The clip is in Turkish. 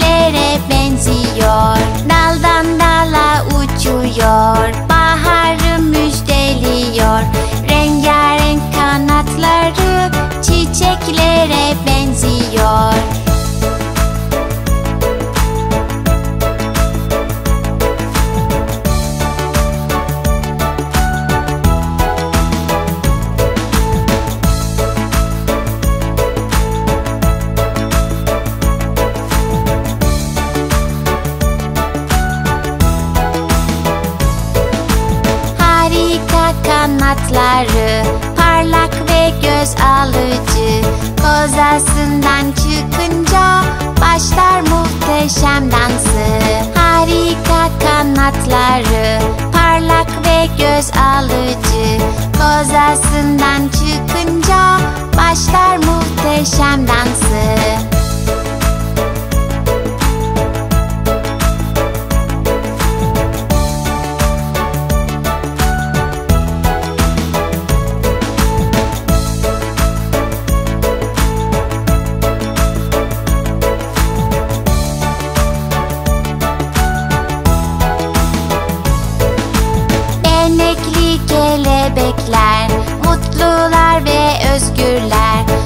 renklere benziyor. Daldan dala uçuyor, baharı müjdeliyor. Rengarenk kanatları çiçeklere benziyor. Kanatları parlak ve göz alıcı, kozasından çıkınca başlar muhteşem dansı. Harika kanatları parlak ve göz alıcı, kozasından çıkınca başlar muhteşem dansı. Kelebekler, mutlular ve özgürler.